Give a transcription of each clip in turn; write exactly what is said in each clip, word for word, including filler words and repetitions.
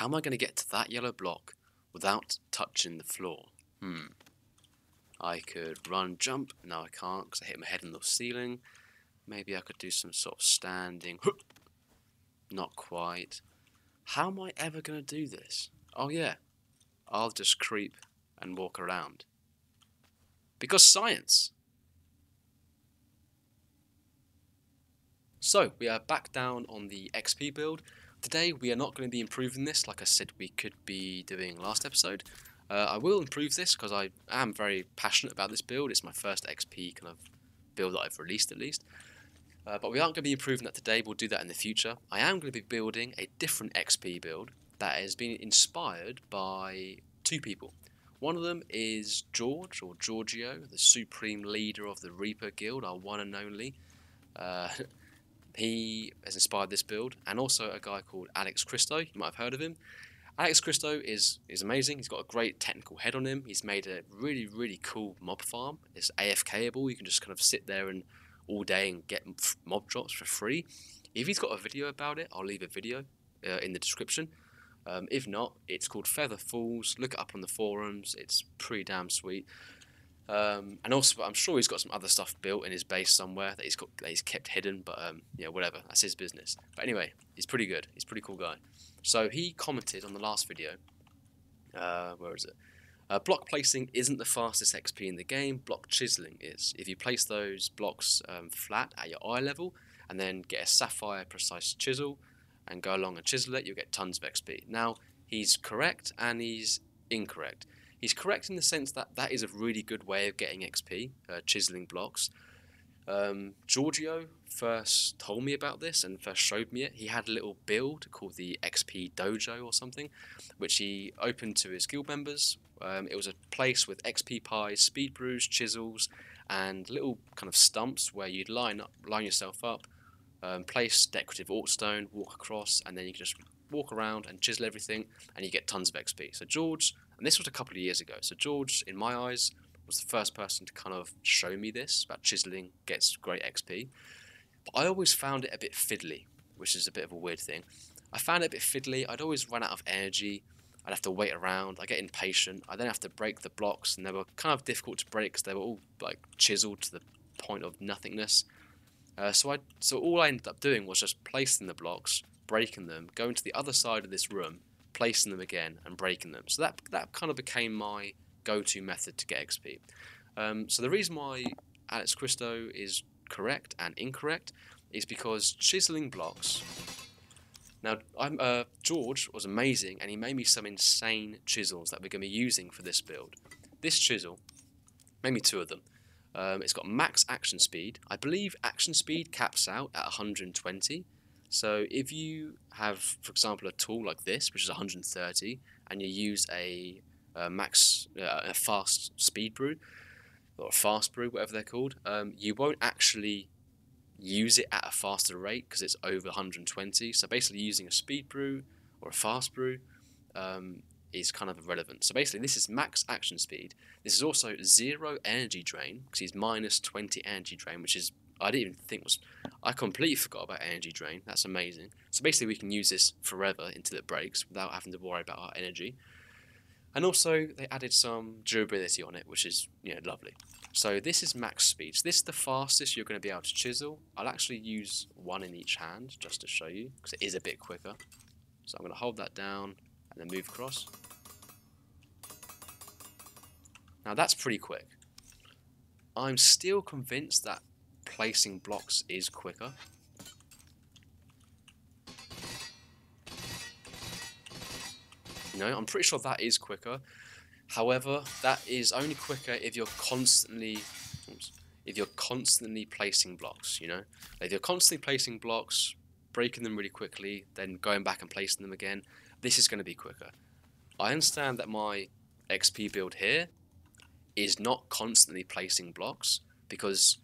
How am I going to get to that yellow block without touching the floor? Hmm. I could run, jump. No, I can't because I hit my head in the ceiling. Maybe I could do some sort of standing. Not quite. How am I ever going to do this? Oh, yeah. I'll just creep and walk around. Because science! So, we are back down on the X P build. Today, we are not going to be improving this like I said we could be doing last episode. Uh, I will improve this because I am very passionate about this build. It's my first X P kind of build that I've released, at least. Uh, but we aren't going to be improving that today. We'll do that in the future. I am going to be building a different X P build that has been inspired by two people. One of them is George, or Giorgio, the supreme leader of the Reaper Guild, our one and only. Uh, he has inspired this build, and also a guy called Alex Christo. You might have heard of him. Alex Christo is, is amazing. He's got a great technical head on him. He's made a really, really cool mob farm. It's A F K-able. You can just kind of sit there and all day and get mob drops for free. If he's got a video about it, I'll leave a video uh, in the description. Um, if not, it's called Feather Falls. Look it up on the forums. It's pretty damn sweet. Um, and also, I'm sure he's got some other stuff built in his base somewhere that he's got that he's kept hidden. But um, yeah, whatever. That's his business. But anyway, he's pretty good. He's a pretty cool guy. So he commented on the last video. Uh, where is it? Uh, block placing isn't the fastest X P in the game. Block chiseling is. If you place those blocks um, flat at your eye level, and then get a sapphire precise chisel, and go along and chisel it, you'll get tons of X P. Now, he's correct and he's incorrect. He's correct in the sense that that is a really good way of getting X P, uh, chiseling blocks. Um, Giorgio first told me about this and first showed me it. He had a little build called the X P Dojo or something, which he opened to his guild members. Um, it was a place with X P pies, speed brews, chisels, and little kind of stumps where you'd line up, line yourself up, Um, place decorative ortstone, walk across, and then you can just walk around and chisel everything, and you get tons of X P. So George, and this was a couple of years ago, so George, in my eyes, was the first person to kind of show me this, about chiseling gets great X P. But I always found it a bit fiddly, which is a bit of a weird thing. I found it a bit fiddly, I'd always run out of energy, I'd have to wait around, I'd get impatient, I'd then have to break the blocks, and they were kind of difficult to break because they were all like chiseled to the point of nothingness. Uh, so I, so all I ended up doing was just placing the blocks, breaking them, going to the other side of this room, placing them again, and breaking them. So that that kind of became my go-to method to get X P. Um, so the reason why Alex Christo is correct and incorrect is because chiseling blocks. Now, I'm, uh, George was amazing, and he made me some insane chisels that we're going to be using for this build. This chisel made me two of them. Um, it's got max action speed. I believe action speed caps out at one hundred twenty. So if you have, for example, a tool like this, which is one hundred thirty, and you use a, a max, uh, a fast speed brew, or a fast brew, whatever they're called, um, you won't actually use it at a faster rate because it's over one hundred twenty. So basically using a speed brew or a fast brew um, is kind of irrelevant. So basically this is max action speed. This is also zero energy drain because he's minus twenty energy drain, which is, I didn't even think was, I completely forgot about energy drain. That's amazing. So basically we can use this forever until it breaks without having to worry about our energy. And also they added some durability on it, which is, you know, lovely. So this is max speed. So this is the fastest you're going to be able to chisel. I'll actually use one in each hand just to show you because it is a bit quicker. So I'm going to hold that down and then move across. Now that's pretty quick. I'm still convinced that placing blocks is quicker. No, I'm pretty sure that is quicker. However, that is only quicker if you're constantly, oops, if you're constantly placing blocks. You know, if you're constantly placing blocks, breaking them really quickly, then going back and placing them again. This is going to be quicker. I understand that my X P build here is not constantly placing blocks because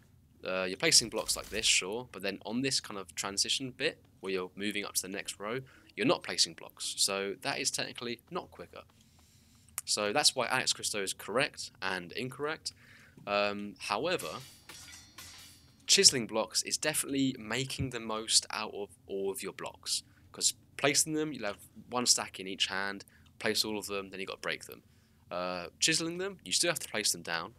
uh, you're placing blocks like this, sure, but then on this kind of transition bit where you're moving up to the next row, you're not placing blocks. So that is technically not quicker. So that's why Alex Christo is correct and incorrect. Um, however, chiseling blocks is definitely making the most out of all of your blocks because placing them, you'll have one stack in each hand, place all of them, then you've got to break them. Uh, chiseling them, you still have to place them down,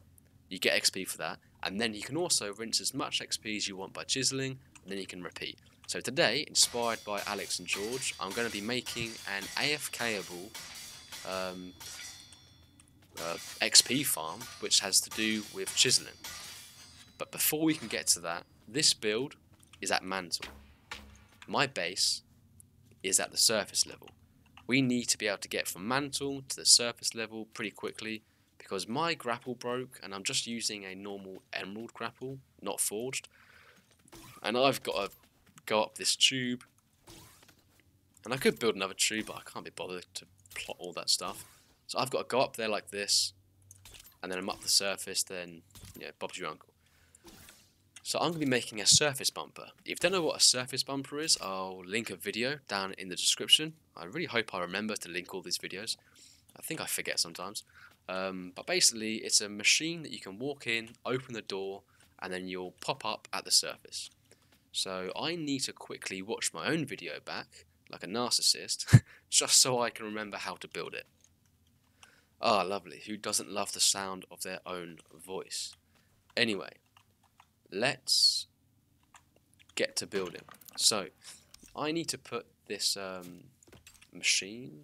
you get X P for that, and then you can also rinse as much X P as you want by chiseling, and then you can repeat. So today, inspired by Alex and George, I'm going to be making an AFKable um, uh, X P farm, which has to do with chiseling. But before we can get to that, this build is at mantle. My base is at the surface level. We need to be able to get from mantle to the surface level pretty quickly, because my grapple broke and I'm just using a normal emerald grapple, not forged. And I've got to go up this tube. And I could build another tube, but I can't be bothered to plot all that stuff. So I've got to go up there like this, and then I'm up the surface, then, you know, Bob's your uncle. So I'm going to be making a surface bumper. If you don't know what a surface bumper is, I'll link a video down in the description. I really hope I remember to link all these videos. I think I forget sometimes. Um, but basically, it's a machine that you can walk in, open the door, and then you'll pop up at the surface. So I need to quickly watch my own video back, like a narcissist, just so I can remember how to build it. Ah, lovely. Who doesn't love the sound of their own voice? Anyway, let's get to building. So I need to put this um, machine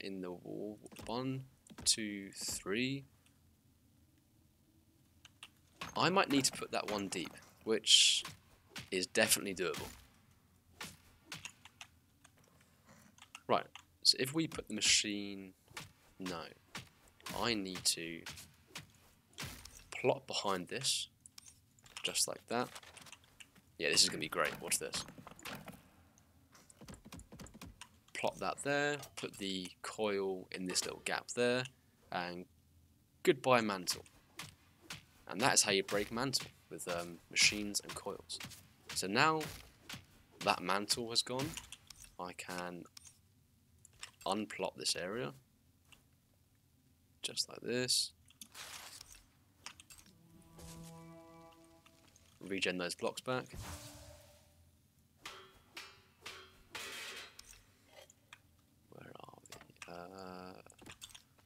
in the wall. One, two, three. I might need to put that one deep, which is definitely doable. Right, so if we put the machine... No. I need to plot behind this. Just like that. Yeah, this is going to be great. Watch this. Plot that there. Put the coil in this little gap there. And goodbye mantle. And that's how you break mantle, with um, machines and coils. So now that mantle has gone, I can unplot this area. Just like this. Regen those blocks back. Where are we? Uh,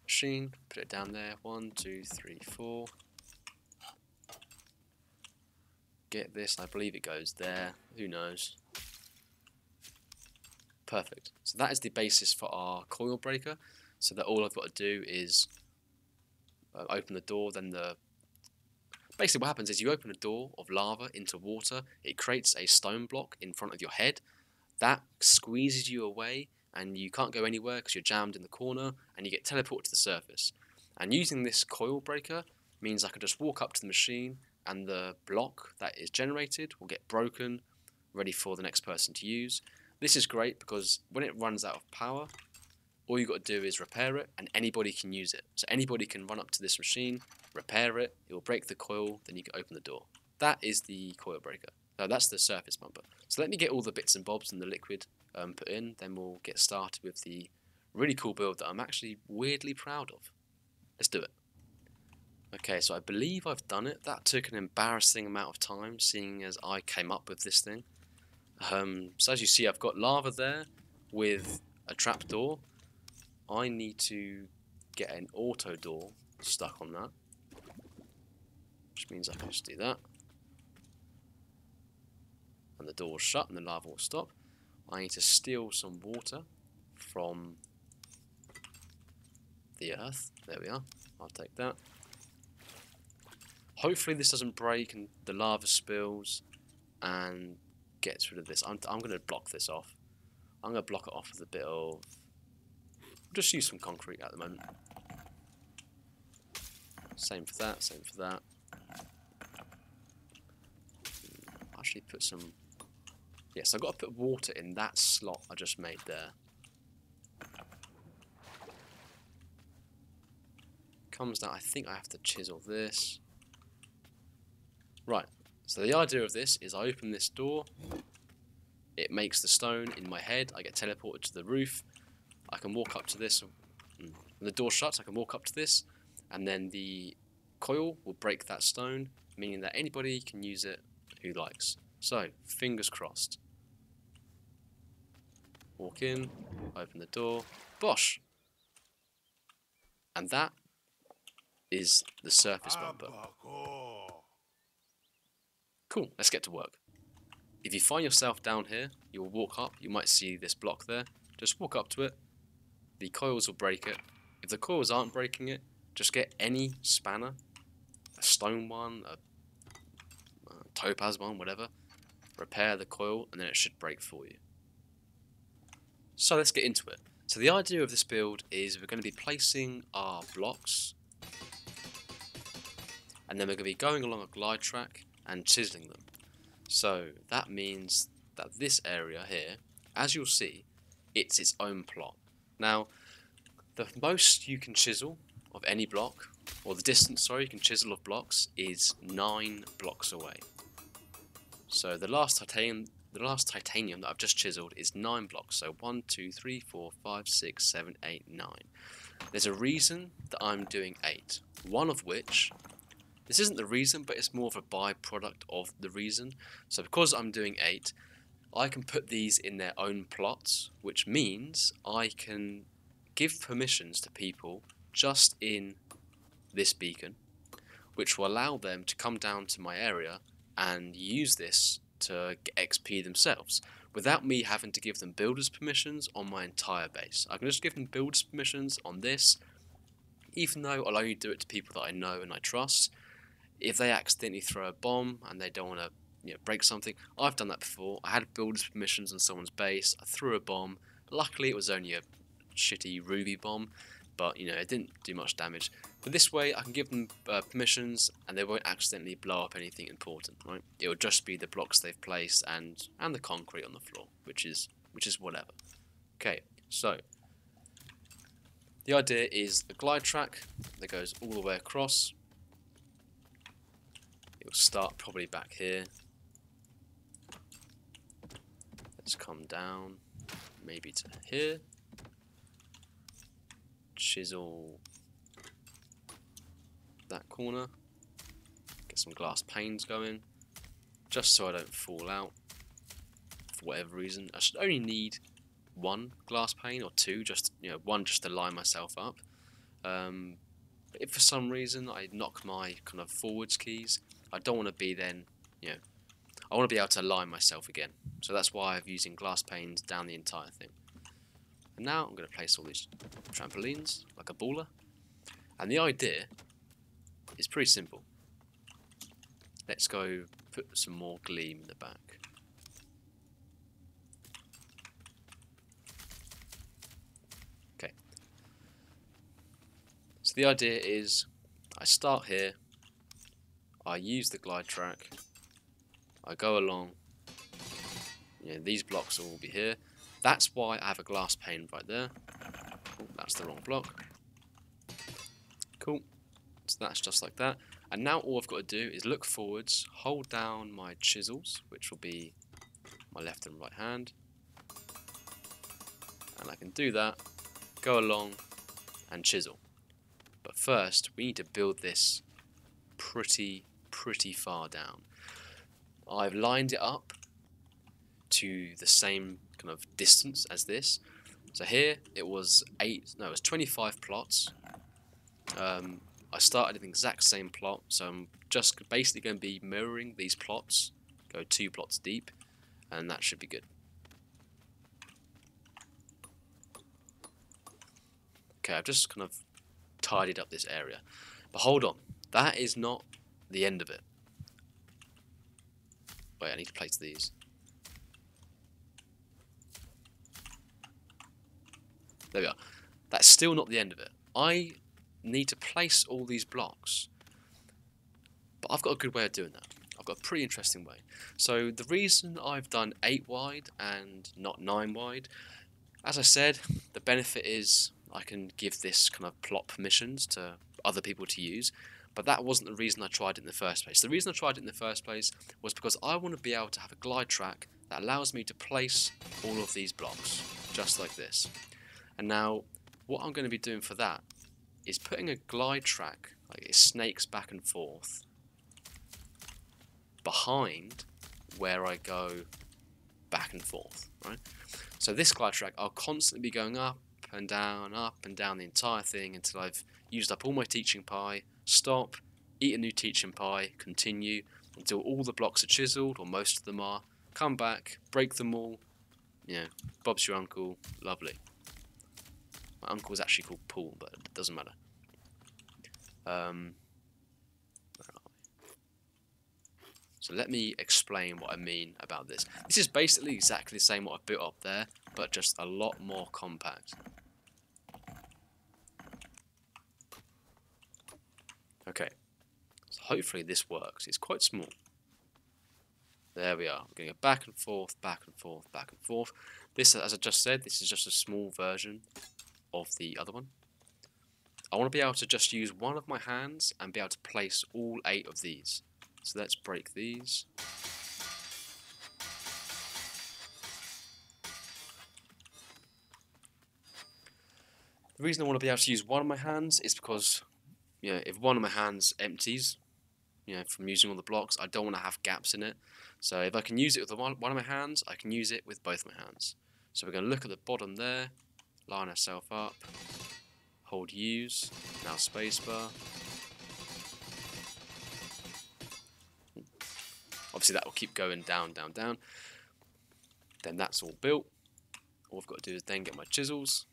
machine, put it down there. One, two, three, four. Get this, I believe it goes there. Who knows? Perfect. So that is the basis for our coil breaker. So that all I've got to do is uh, open the door, then the... Basically what happens is you open a door of lava into water, it creates a stone block in front of your head. That squeezes you away and you can't go anywhere because you're jammed in the corner, and you get teleported to the surface. And using this coil breaker means I can just walk up to the machine and the block that is generated will get broken, ready for the next person to use. This is great because when it runs out of power, all you've got to do is repair it and anybody can use it. So anybody can run up to this machine, repair it, it will break the coil, then you can open the door. That is the coil breaker. So that's the surface bumper. So let me get all the bits and bobs and the liquid um, put in, then we'll get started with the really cool build that I'm actually weirdly proud of. Let's do it. Okay, so I believe I've done it. That took an embarrassing amount of time, seeing as I came up with this thing. Um, so as you see, I've got lava there with a trapdoor. I need to get an auto door stuck on that, which means I can just do that, and the door will shut and the lava will stop. I need to steal some water from the earth. There we are. I'll take that. Hopefully this doesn't break and the lava spills and gets rid of this. I'm, I'm going to block this off. I'm going to block it off with a bit of... Just use some concrete at the moment. Same for that, same for that. Actually put some... Yes, I've got to put water in that slot I just made there. Comes down, I think I have to chisel this. Right, so the idea of this is I open this door, it makes the stone in my head, I get teleported to the roof, I can walk up to this, when the door shuts I can walk up to this, and then the coil will break that stone, meaning that anybody can use it who likes. So, fingers crossed. Walk in, open the door, bosh! And that is the Surface Bumper. Cool, let's get to work. If you find yourself down here, you'll walk up, you might see this block there, just walk up to it, the coils will break it. If the coils aren't breaking it, just get any spanner, a stone one, a, a topaz one, whatever, repair the coil and then it should break for you. So let's get into it. So the idea of this build is we're going to be placing our blocks and then we're going to be going along a glide track and chiseling them. So that means that this area here, as you'll see, it's its own plot. Now, the most you can chisel of any block, or the distance, sorry, you can chisel of blocks is nine blocks away. So the last titanium, the last titanium that I've just chiseled is nine blocks. So one, two, three, four, five, six, seven, eight, nine. There's a reason that I'm doing eight. One of which, this isn't the reason, but it's more of a byproduct of the reason. So because I'm doing eight, I can put these in their own plots, which means I can give permissions to people just in this beacon, which will allow them to come down to my area and use this to X P themselves without me having to give them builders permissions on my entire base. I can just give them builders permissions on this, even though I'll only do it to people that I know and I trust. If they accidentally throw a bomb and they don't want to, you know, break something, I've done that before. I had builders permissions on someone's base, I threw a bomb, luckily it was only a shitty ruby bomb, but you know, it didn't do much damage. But this way I can give them uh, permissions and they won't accidentally blow up anything important, right? It will just be the blocks they've placed and and the concrete on the floor, which is which is whatever. Okay, so the idea is the glide track that goes all the way across. It'll start probably back here. Let's come down maybe to here. Chisel that corner, get some glass panes going, just so I don't fall out for whatever reason. I should only need one glass pane or two, just you know, one just to line myself up. Um, but if for some reason I knock my kind of forwards keys, I don't want to be then, you know, I want to be able to align myself again. So that's why I'm using glass panes down the entire thing. Now I'm going to place all these trampolines like a baller, and the idea is pretty simple. Let's go put some more gleam in the back. Okay, so the idea is I start here, I use the glide track, I go along, you know, these blocks will all be here. That's why I have a glass pane right there. Oh, that's the wrong block. Cool. So that's just like that. And now all I've got to do is look forwards, hold down my chisels, which will be my left and right hand. And I can do that, go along and chisel. But first, we need to build this pretty, pretty far down. I've lined it up to the same kind of distance as this. So here it was eight, no, it was twenty-five plots. Um, I started in the exact same plot, so I'm just basically going to be mirroring these plots, go two plots deep, and that should be good. Okay, I've just kind of tidied up this area. But hold on, that is not the end of it. Wait, I need to place these. There we are. That's still not the end of it. I need to place all these blocks. But I've got a good way of doing that. I've got a pretty interesting way. So the reason I've done eight wide and not nine wide, as I said, the benefit is I can give this kind of plot permissions to other people to use. But that wasn't the reason I tried it in the first place. The reason I tried it in the first place was because I want to be able to have a glide track that allows me to place all of these blocks, just like this. And now, what I'm going to be doing for that is putting a glide track, like it snakes back and forth, behind where I go back and forth, right? So this glide track, I'll constantly be going up and down, up and down the entire thing until I've used up all my teaching pie, stop, eat a new teaching pie, continue, until all the blocks are chiseled, or most of them are, come back, break them all, you know, Bob's your uncle, lovely. My uncle was actually called Paul, but it doesn't matter. Um, so let me explain what I mean about this. This is basically exactly the same what I built up there, but just a lot more compact. Okay, so hopefully this works. It's quite small. There we are. We're going to go back and forth, back and forth, back and forth. This, as I just said, this is just a small version of the other one. I want to be able to just use one of my hands and be able to place all eight of these. So let's break these. The reason I want to be able to use one of my hands is because, you know, if one of my hands empties, you know, from using all the blocks, I don't want to have gaps in it. So if I can use it with one, one of my hands, I can use it with both my hands. So we're going to look at the bottom there, line ourselves up, hold use, now spacebar. Obviously that will keep going down, down, down. Then that's all built. All I've got to do is then get my chisels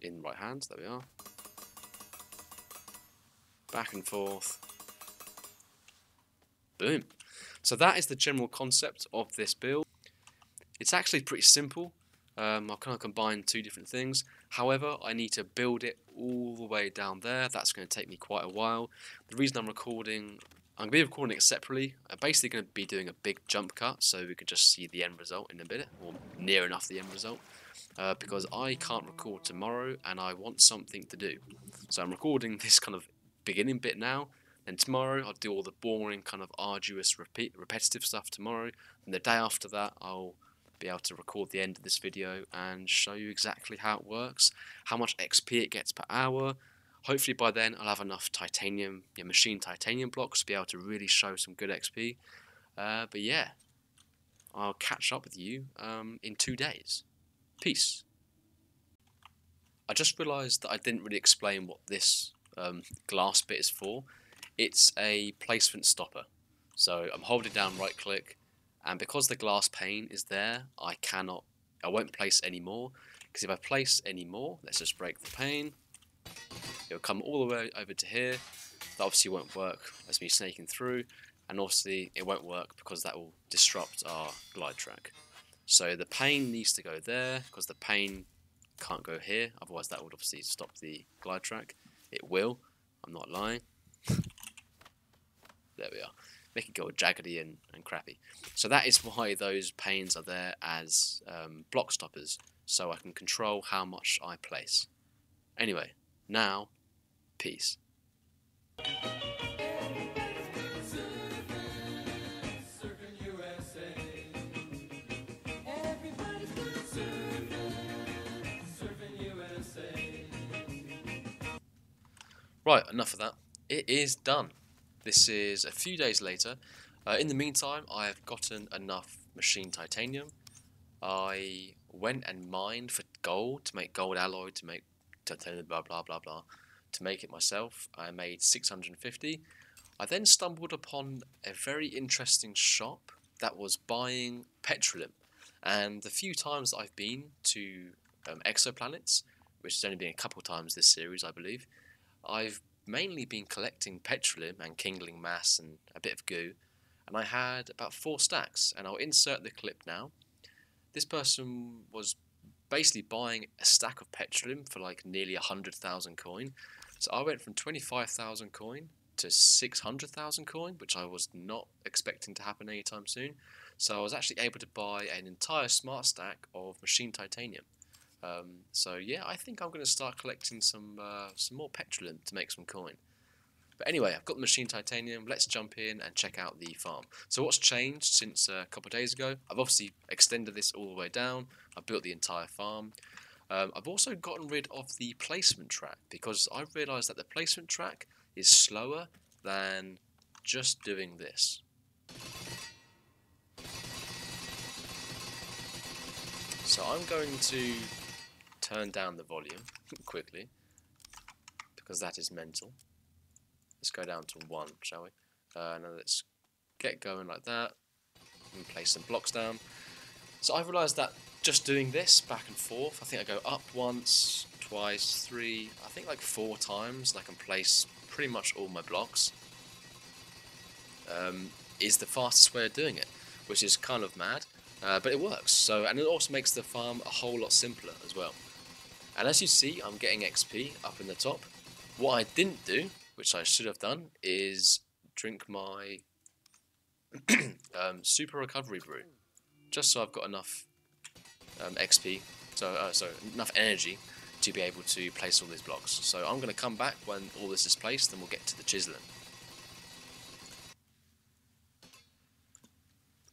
in right hand, there we are. Back and forth. Boom. So that is the general concept of this build. It's actually pretty simple. Um, I'll kind of combine two different things. However, I need to build it all the way down there. That's going to take me quite a while. The reason I'm recording, I'm going to be recording it separately. I'm basically going to be doing a big jump cut so we can just see the end result in a minute, or near enough the end result. Uh, because I can't record tomorrow and I want something to do. So I'm recording this kind of beginning bit now, and tomorrow I'll do all the boring kind of arduous repeat repetitive stuff tomorrow, and the day after that I'll be able to record the end of this video and show you exactly how it works, how much X P it gets per hour. Hopefully by then I'll have enough titanium, yeah, machine titanium blocks to be able to really show some good X P. Uh, but yeah, I'll catch up with you um, in two days. Peace. I just realised that I didn't really explain what this um, glass bit is for. It's a placement stopper. So I'm holding down right click, and because the glass pane is there, I cannot, I won't place any more, because if I place any more, let's just break the pane, it'll come all the way over to here. That obviously won't work, that's me snaking through, and obviously it won't work because that will disrupt our glide track. So the pane needs to go there, because the pane can't go here, otherwise that would obviously stop the glide track. It will, I'm not lying. There we are. Make it go all jaggedy and, and crappy. So that is why those panes are there as um, block stoppers, so I can control how much I place. Anyway, now, peace. Right, enough of that. It is done. This is a few days later. Uh, in the meantime, I have gotten enough machine titanium. I went and mined for gold to make gold alloy, to make titanium, blah blah blah blah, to make it myself. I made six hundred fifty. I then stumbled upon a very interesting shop that was buying petroleum. And the few times I've been to um, exoplanets, which has only been a couple times this series, I believe, I've mainly been collecting petroleum and kindling mass and a bit of goo, and I had about four stacks, and I'll insert the clip now. This person was basically buying a stack of petroleum for like nearly one hundred thousand coin, so I went from twenty-five thousand coin to six hundred thousand coin, which I was not expecting to happen anytime soon, so I was actually able to buy an entire smart stack of machine titanium. Um, so yeah, I think I'm going to start collecting some uh, some more petroleum to make some coin. But anyway, I've got the machine titanium. Let's jump in and check out the farm. So what's changed since uh, a couple of days ago? I've obviously extended this all the way down. I've built the entire farm. Um, I've also gotten rid of the placement track, because I've realised that the placement track is slower than just doing this. So I'm going to turn down the volume quickly, because that is mental. Let's go down to one, shall we? Uh, now let's get going like that, and place some blocks down. So I've realised that just doing this back and forth, I think I go up once, twice, three, I think like four times, and I can place pretty much all my blocks, um, is the fastest way of doing it, which is kind of mad, uh, but it works. So, and it also makes the farm a whole lot simpler as well. And as you see, I'm getting X P up in the top. What I didn't do, which I should have done, is drink my um, super recovery brew, just so I've got enough um, X P, so uh, so enough energy to be able to place all these blocks. So I'm going to come back when all this is placed, and we'll get to the chiseling.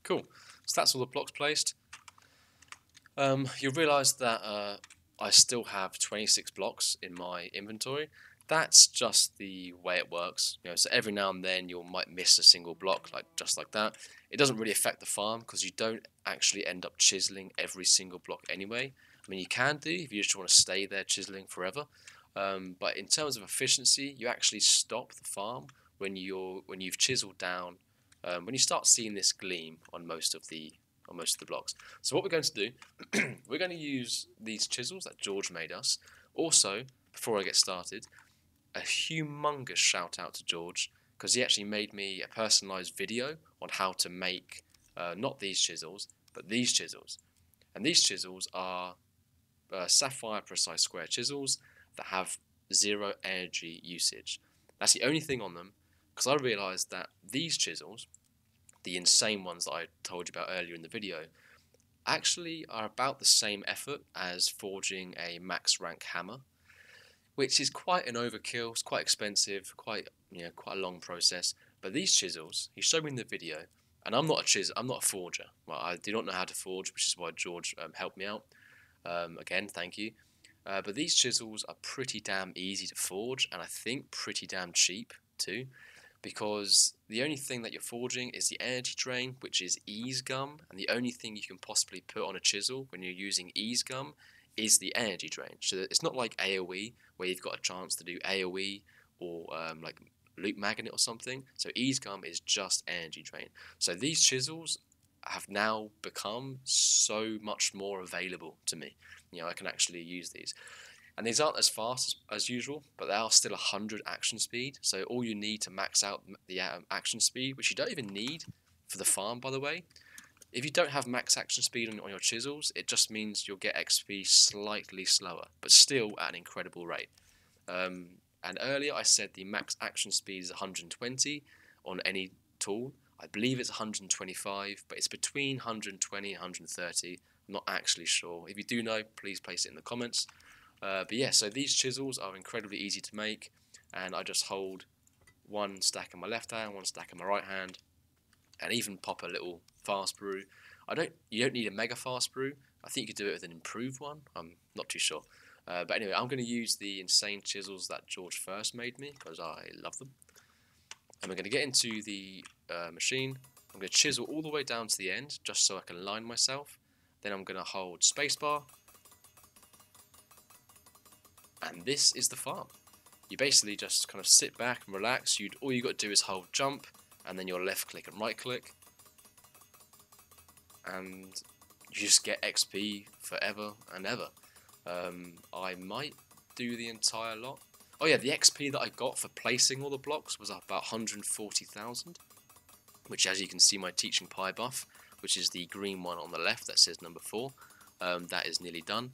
Cool. So that's all the blocks placed. Um, you'll realise that uh, I still have twenty-six blocks in my inventory. That's just the way it works. You know, so every now and then you might miss a single block, like just like that. It doesn't really affect the farm because you don't actually end up chiseling every single block anyway. I mean, you can do if you just want to stay there chiseling forever. Um, but in terms of efficiency, you actually stop the farm when you're when you've chiseled down. Um, when you start seeing this gleam on most of the on most of the blocks. So what we're going to do, we're going to use these chisels that George made us. Also, before I get started, a humongous shout out to George, because he actually made me a personalized video on how to make uh, not these chisels, but these chisels. And these chisels are uh, sapphire precise square chisels that have zero energy usage. That's the only thing on them, because I realized that these chisels, the insane ones that I told you about earlier in the video, actually are about the same effort as forging a max rank hammer, which is quite an overkill. It's quite expensive, quite you know, quite a long process. But these chisels, he showed me in the video, and I'm not a chisel, I'm not a forger. Well, I do not know how to forge, which is why George um, helped me out. Um, again, thank you. Uh, but these chisels are pretty damn easy to forge, and I think pretty damn cheap too, because the only thing that you're forging is the energy drain, which is ease gum, and the only thing you can possibly put on a chisel when you're using ease gum is the energy drain. So it's not like AoE, where you've got a chance to do AoE or um, like loop magnet or something. So ease gum is just energy drain. So these chisels have now become so much more available to me. You know, I can actually use these. And these aren't as fast as, as usual, but they are still one hundred action speed. So all you need to max out the um, action speed, which you don't even need for the farm, by the way. If you don't have max action speed on, on your chisels, it just means you'll get X P slightly slower, but still at an incredible rate. Um, and earlier I said the max action speed is one hundred twenty on any tool. I believe it's one hundred twenty-five, but it's between one hundred twenty and one hundred thirty. I'm not actually sure. If you do know, please place it in the comments. Uh, but yeah, so these chisels are incredibly easy to make, and I just hold one stack in my left hand, one stack in my right hand, and even pop a little fast brew. I don't, you don't need a mega fast brew. I think you could do it with an improved one. I'm not too sure. Uh, but anyway, I'm going to use the insane chisels that George first made me, because I love them. And we're going to get into the uh, machine. I'm going to chisel all the way down to the end, just so I can line myself. Then I'm going to hold spacebar. And this is the farm. You basically just kind of sit back and relax. You'd, all you got to do is hold jump, and then your left click and right click, and you just get X P forever and ever. Um, I might do the entire lot. Oh yeah, the X P that I got for placing all the blocks was about one hundred forty thousand, which, as you can see, my teaching pie buff, which is the green one on the left that says number four, um, that is nearly done.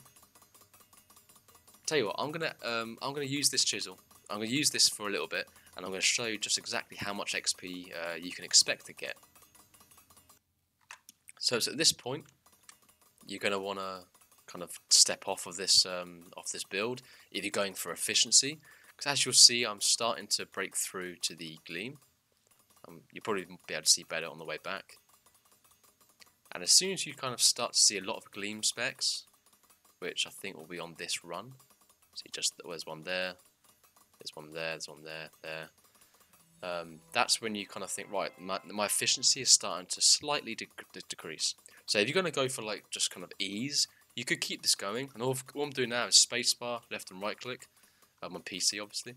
Tell you what, I'm gonna um, I'm gonna use this chisel. I'm gonna use this for a little bit, and I'm gonna show you just exactly how much X P uh, you can expect to get. So it's at this point you're gonna wanna kind of step off of this um, off this build if you're going for efficiency, because as you'll see, I'm starting to break through to the gleam. Um, you'll probably be able to see better on the way back. And as soon as you kind of start to see a lot of gleam specs, which I think will be on this run. See, just there's one there, there's one there, there's one there, there. Um, that's when you kind of think, right, my, my efficiency is starting to slightly de de decrease. So if you're going to go for like just kind of ease, You could keep this going, and all, all I'm doing now is spacebar, left and right click, um, on P C obviously.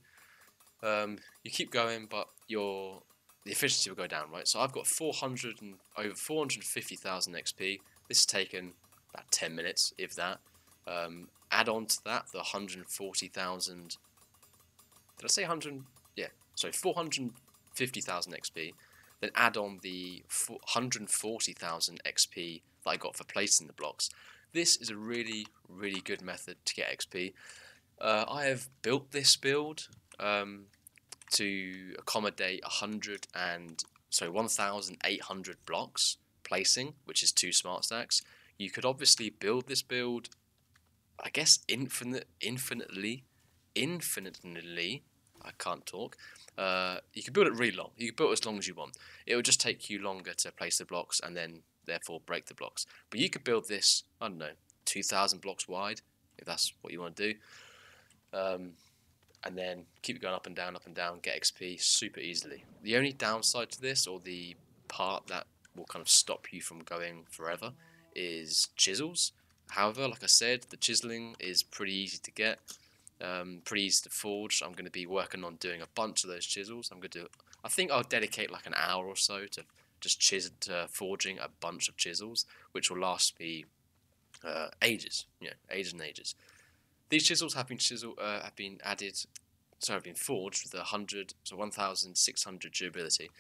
Um, you keep going, but your the efficiency will go down, right? So I've got four hundred and over four hundred fifty thousand X P. This has taken about ten minutes, if that. Um, add on to that the one hundred forty thousand. Did I say one hundred? Yeah, sorry, four hundred fifty thousand X P. Then add on the one hundred forty thousand X P that I got for placing the blocks. This is a really, really good method to get X P. Uh, I have built this build um, to accommodate one thousand eight hundred blocks placing, which is two smart stacks. You could obviously build this build, I guess, infinite, infinitely, infinitely. I can't talk. Uh, you could build it really long. You could build it as long as you want. It would just take you longer to place the blocks and then therefore break the blocks. But you could build this, I don't know, two thousand blocks wide, if that's what you want to do. Um, and then keep going up and down, up and down, get X P super easily. The only downside to this, or the part that will kind of stop you from going forever, is chisels. However, like I said, the chiseling is pretty easy to get. Um, pretty easy to forge. I'm going to be working on doing a bunch of those chisels. I'm going to do, I think I'll dedicate like an hour or so to just chisel, to forging a bunch of chisels, which will last me uh, ages, you know, ages and ages. These chisels have been chisel uh, have been added, so have been forged with a hundred, so one thousand six hundred durability.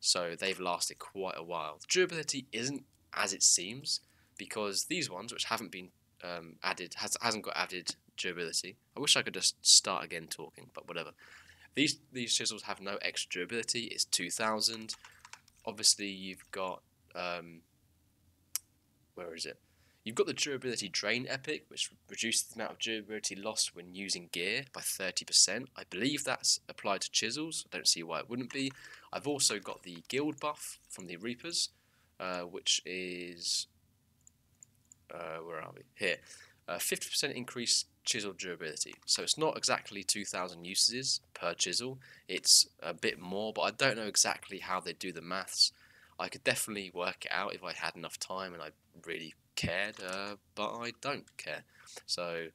So they've lasted quite a while. Durability isn't as it seems, because these ones, which haven't been um, added, has hasn't got added durability. I wish I could just start again talking, but whatever. These these chisels have no extra durability. It's two thousand. Obviously, you've got um, where is it? You've got the durability drain epic, which reduces the amount of durability lost when using gear by thirty percent. I believe that's applied to chisels. I don't see why it wouldn't be. I've also got the guild buff from the Reapers, uh, which is uh, where are we? Here, fifty percent uh, increase chisel durability. So it's not exactly two thousand uses per chisel, it's a bit more, but I don't know exactly how they do the maths. I could definitely work it out if I had enough time and I really cared, uh, but I don't care. So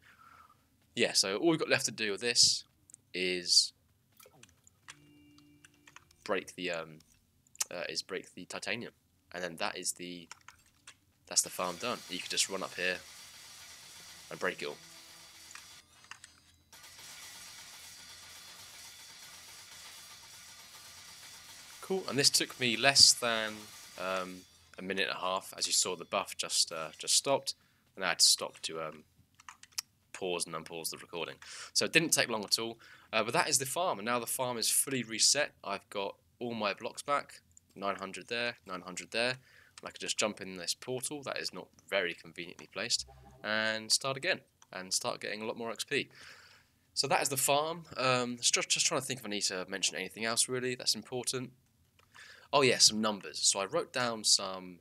yeah, so all we've got left to do with this is break the um, uh, is break the titanium, and then that is the that's the farm done. You could just run up here and break it all. Cool. And this took me less than um, a minute and a half. As you saw, the buff just uh, just stopped, and I had to stop to um, pause and unpause the recording. So it didn't take long at all. Uh, but that is the farm, and now the farm is fully reset. I've got all my blocks back, nine hundred there, nine hundred there. And I could just jump in this portal that is not very conveniently placed, and start again, and start getting a lot more X P. So that is the farm. Um, just, just trying to think if I need to mention anything else really that's important. Oh yeah, some numbers. So I wrote down some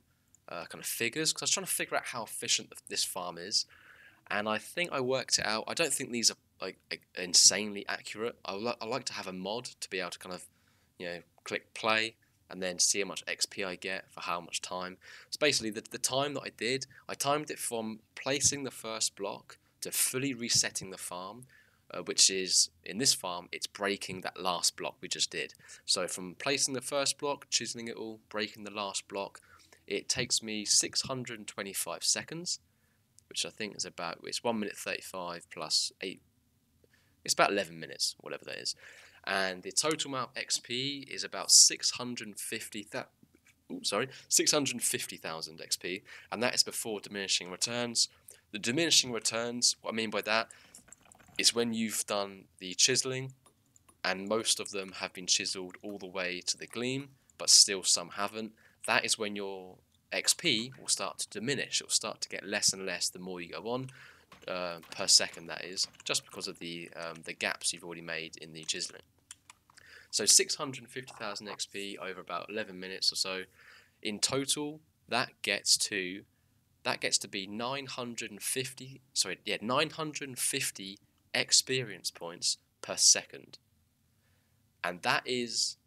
uh, kind of figures, because I was trying to figure out how efficient this farm is, and I think I worked it out. I don't think these are like insanely accurate. I, li I like to have a mod to be able to kind of, you know, click play and then see how much X P I get for how much time. So basically the, the time that I did, I timed it from placing the first block to fully resetting the farm, Uh, which is, in this farm, it's breaking that last block we just did. So from placing the first block, chiseling it all, breaking the last block, it takes me six hundred twenty-five seconds, which I think is about, it's one minute thirty-five plus eight, it's about eleven minutes, whatever that is. And the total amount of X P is about six hundred fifty thousand, sorry, six hundred fifty thousand X P, and that is before diminishing returns. The diminishing returns, what I mean by that, it's when you've done the chiseling, and most of them have been chiseled all the way to the gleam, but still some haven't. That is when your X P will start to diminish. It'll start to get less and less the more you go on, uh, per second that is, just because of the um, the gaps you've already made in the chiseling. So six hundred fifty thousand X P over about eleven minutes or so. In total, that gets to that gets to be nine hundred fifty. Sorry, yeah, nine hundred fifty. Experience points per second, and that is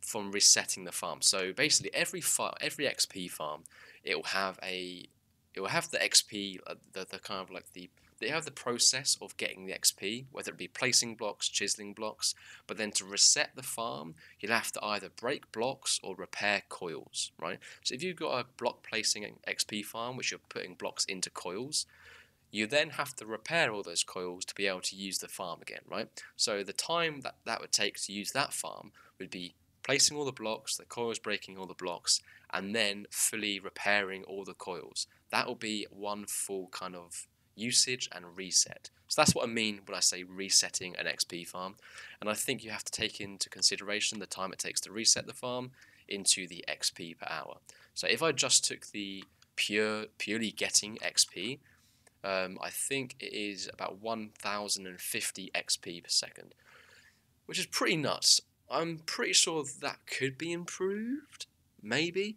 from resetting the farm. So basically every far, every X P farm, it will have a it will have the X P, uh, the, the kind of like the, they have the process of getting the X P, whether it be placing blocks, chiseling blocks, but then to reset the farm, you'll have to either break blocks or repair coils, right? So if you've got a block placing X P farm, which you're putting blocks into coils, you then have to repair all those coils to be able to use the farm again, right? So the time that that would take to use that farm would be placing all the blocks, the coils breaking all the blocks, and then fully repairing all the coils. That will be one full kind of usage and reset. So that's what I mean when I say resetting an X P farm. And I think you have to take into consideration the time it takes to reset the farm into the X P per hour. So if I just took the pure, purely getting X P, Um, I think it is about one thousand fifty X P per second, which is pretty nuts. I'm pretty sure that could be improved, maybe.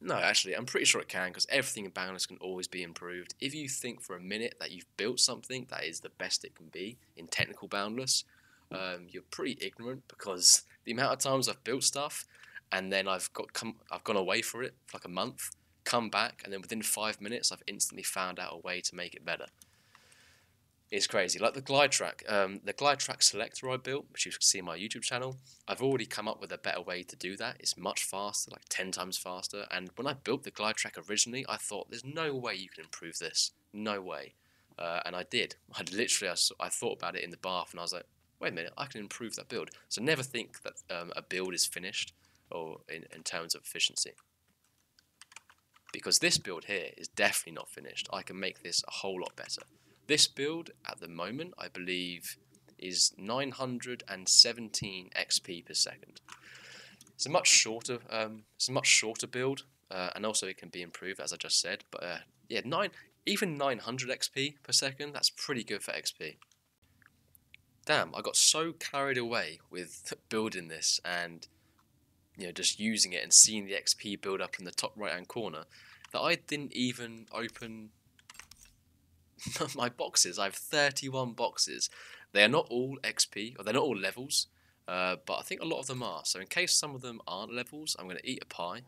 No, actually, I'm pretty sure it can, because everything in Boundless can always be improved. If you think for a minute that you've built something that is the best it can be in technical Boundless, um, you're pretty ignorant, because the amount of times I've built stuff and then I've got come, I've gone away for it for like a month, come back, and then within five minutes I've instantly found out a way to make it better. It's crazy. Like the glide track, um, the glide track selector I built, which you can see on my YouTube channel, I've already come up with a better way to do that. It's much faster, like ten times faster, and when I built the glide track originally, I thought there's no way you can improve this. No way. Uh, and I did. I literally, I, I thought about it in the bath, and I was like, wait a minute, I can improve that build. So never think that um, a build is finished or in, in terms of efficiency. Because this build here is definitely not finished. I can make this a whole lot better. This build at the moment, I believe, is nine hundred seventeen X P per second. It's a much shorter, um, it's a much shorter build, uh, and also it can be improved, as I just said. But uh, yeah, nine, even nine hundred X P per second, that's pretty good for X P. Damn, I got so carried away with building this and, you know, just using it and seeing the X P build up in the top right hand corner, that I didn't even open my boxes. I have thirty-one boxes. They are not all X P, or they're not all levels, uh, but I think a lot of them are. So in case some of them aren't levels, I'm going to eat a pie,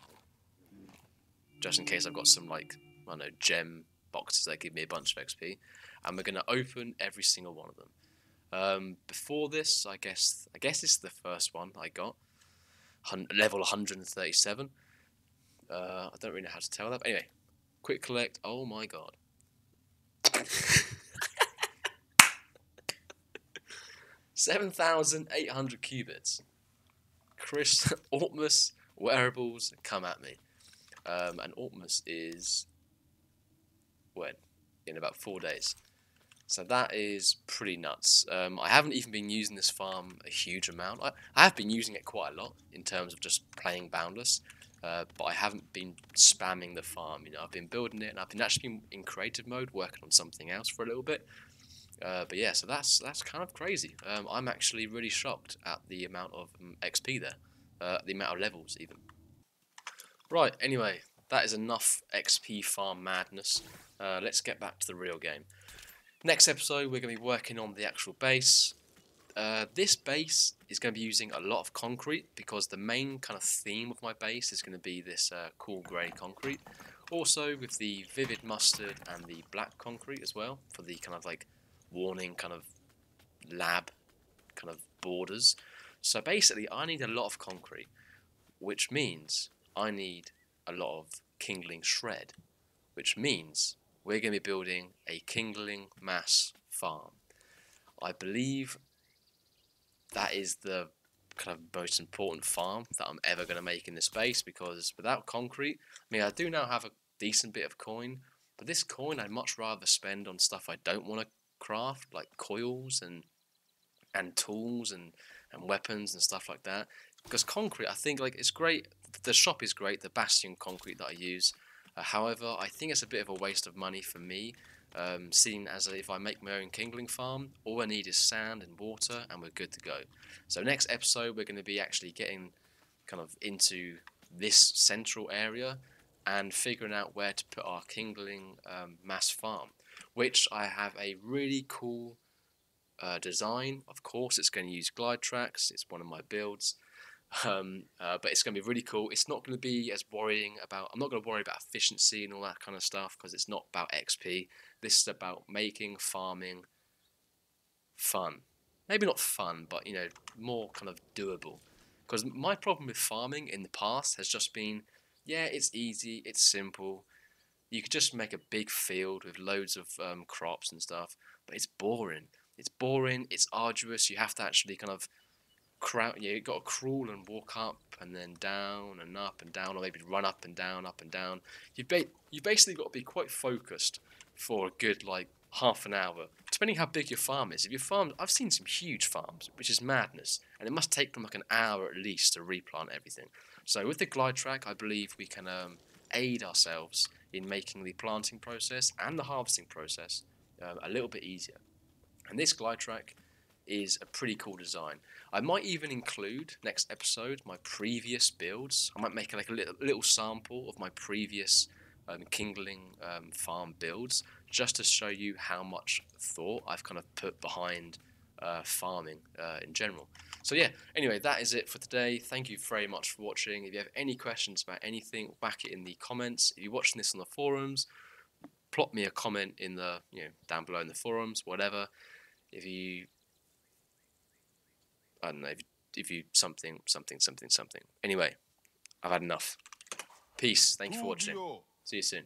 just in case I've got some, like, I don't know, gem boxes that give me a bunch of X P, and we're going to open every single one of them. Um, before this, I guess, I guess this is the first one I got. Level one hundred thirty-seven. Uh, I don't really know how to tell that. But anyway, quick collect. Oh my god. seven thousand eight hundred qubits. Chris, Ortmus, wearables, come at me. Um, and Ortmus is when? In about four days. So that is pretty nuts. Um, I haven't even been using this farm a huge amount. I, I have been using it quite a lot in terms of just playing Boundless, uh, but I haven't been spamming the farm. You know, I've been building it, and I've been actually been in creative mode working on something else for a little bit. Uh, but yeah, so that's that's kind of crazy. Um, I'm actually really shocked at the amount of um, X P there, uh, the amount of levels even. Right. Anyway, that is enough X P farm madness. Uh, let's get back to the real game. Next episode, we're going to be working on the actual base. Uh, this base is going to be using a lot of concrete, because the main kind of theme of my base is going to be this uh, cool grey concrete. Also with the vivid mustard and the black concrete as well, for the kind of like warning kind of lab kind of borders. So basically I need a lot of concrete, which means I need a lot of kindling shred, which means we're going to be building a kindling mass farm. I believe that is the kind of most important farm that I'm ever going to make in this space, because without concrete, I mean, I do now have a decent bit of coin, but this coin I'd much rather spend on stuff I don't want to craft, like coils and and tools and, and weapons and stuff like that. Because concrete, I think, like, it's great. The shop is great, the Bastion concrete that I use. However, I think it's a bit of a waste of money for me, um, seeing as if I make my own kindling farm, all I need is sand and water and we're good to go. So next episode we're going to be actually getting kind of into this central area and figuring out where to put our kindling um, mass farm, which I have a really cool uh, design. Of course, it's going to use glide tracks, it's one of my builds. Um, uh, but it's going to be really cool. It's not going to be as worrying about, I'm not going to worry about efficiency and all that kind of stuff, because it's not about X P. This is about making farming fun. Maybe not fun, but, you know, more kind of doable. Because my problem with farming in the past has just been, yeah, it's easy, it's simple. You could just make a big field with loads of um, crops and stuff, but it's boring. It's boring, it's arduous, you have to actually kind of crowd, yeah, you've got to crawl and walk up and then down and up and down, or maybe run up and down, up and down. You've, ba you've basically got to be quite focused for a good, like, half an hour, depending how big your farm is. If your farm, I've seen some huge farms, which is madness, and it must take them like an hour at least to replant everything. So with the glide track, I believe we can um, aid ourselves in making the planting process and the harvesting process um, a little bit easier. And this glide track is a pretty cool design. I might even include next episode my previous builds. I might make like a little, little sample of my previous um, kindling um, farm builds, just to show you how much thought I've kind of put behind uh, farming uh, in general. So yeah, anyway, that is it for today. Thank you very much for watching. If you have any questions about anything, whack it in the comments. If you're watching this on the forums, plop me a comment in the, you know, down below in the forums, whatever. If you, I don't know, if you, if you something, something, something, something. Anyway, I've had enough. Peace. Thank you for watching. See you soon.